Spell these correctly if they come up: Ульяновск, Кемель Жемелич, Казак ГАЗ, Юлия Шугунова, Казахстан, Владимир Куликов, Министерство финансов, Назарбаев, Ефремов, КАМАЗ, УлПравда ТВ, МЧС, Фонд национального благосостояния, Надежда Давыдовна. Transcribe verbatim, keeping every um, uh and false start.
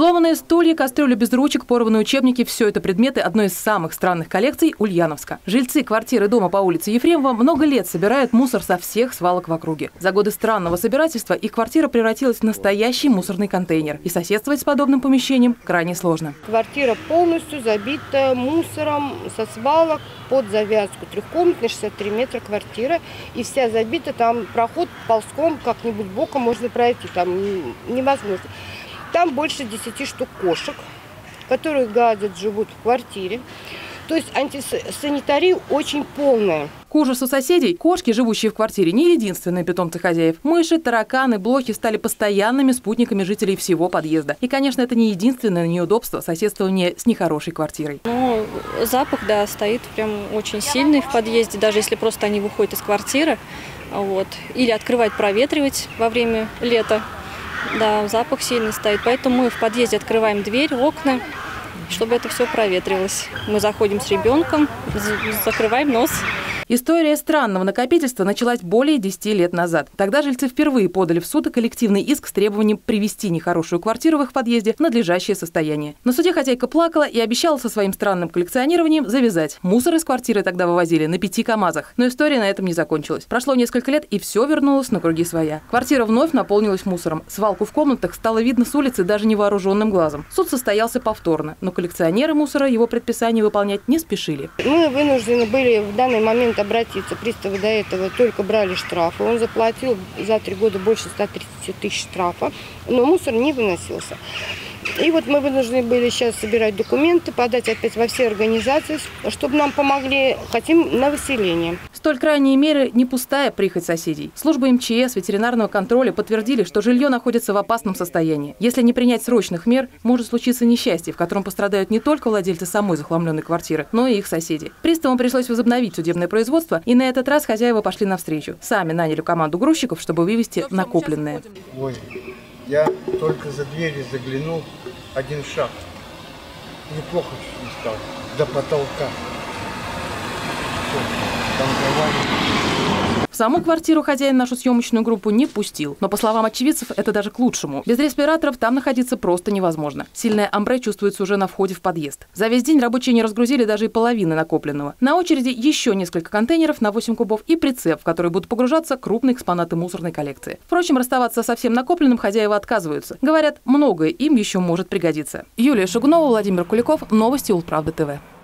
Сломанные стулья, кастрюли без ручек, порванные учебники – все это предметы одной из самых странных коллекций Ульяновска. Жильцы квартиры дома по улице Ефремова много лет собирают мусор со всех свалок в округе. За годы странного собирательства их квартира превратилась в настоящий мусорный контейнер. И соседствовать с подобным помещением крайне сложно. Квартира полностью забита мусором со свалок под завязку. Трехкомнатная, шестьдесят три метра квартира. И вся забита, там проход ползком как-нибудь боком можно пройти, там невозможно. Там больше десяти штук кошек, которые гадят, живут в квартире. То есть антисанитария очень полная. К ужасу соседей, кошки, живущие в квартире, не единственные питомцы хозяев. Мыши, тараканы, блохи стали постоянными спутниками жителей всего подъезда. И, конечно, это не единственное неудобство соседствования с нехорошей квартирой. Ну, запах, да, стоит прям очень сильный в подъезде, даже если просто они выходят из квартиры. Вот. Или открывать, проветривать во время лета. Да, запах сильный стоит, поэтому мы в подъезде открываем дверь, окна, чтобы это все проветрилось. Мы заходим с ребенком, закрываем нос. История странного накопительства началась более десяти лет назад. Тогда жильцы впервые подали в суд коллективный иск с требованием привести нехорошую квартиру в их подъезде в надлежащее состояние. На суде хозяйка плакала и обещала со своим странным коллекционированием завязать. Мусор из квартиры тогда вывозили на пяти КАМАЗах. Но история на этом не закончилась. Прошло несколько лет, и все вернулось на круги своя. Квартира вновь наполнилась мусором. Свалку в комнатах стало видно с улицы даже невооруженным глазом. Суд состоялся повторно, но коллекционеры мусора его предписание выполнять не спешили. Мы вынуждены были в данный момент обратиться. Приставы до этого только брали штрафы. Он заплатил за три года больше ста тридцати тысяч штрафа, но мусор не выносился. И вот мы вынуждены были сейчас собирать документы, подать опять во все организации, чтобы нам помогли, хотим на выселение. Столь крайние меры не пустая прихоть соседей. Службы МЧС, ветеринарного контроля подтвердили, что жилье находится в опасном состоянии. Если не принять срочных мер, может случиться несчастье, в котором пострадают не только владельцы самой захламленной квартиры, но и их соседи. Приставам пришлось возобновить судебное производство, и на этот раз хозяева пошли навстречу. Сами наняли команду грузчиков, чтобы вывести накопленное. Ой, я только за двери заглянул. Один шаг. Неплохо не стало. До потолка. Там в саму квартиру хозяин нашу съемочную группу не пустил. Но, по словам очевидцев, это даже к лучшему. Без респираторов там находиться просто невозможно. Сильное амбре чувствуется уже на входе в подъезд. За весь день рабочие не разгрузили даже и половины накопленного. На очереди еще несколько контейнеров на восемь кубов и прицеп, в который будут погружаться крупные экспонаты мусорной коллекции. Впрочем, расставаться со всем накопленным хозяева отказываются. Говорят, многое им еще может пригодиться. Юлия Шугунова, Владимир Куликов. Новости УлПравда ТВ.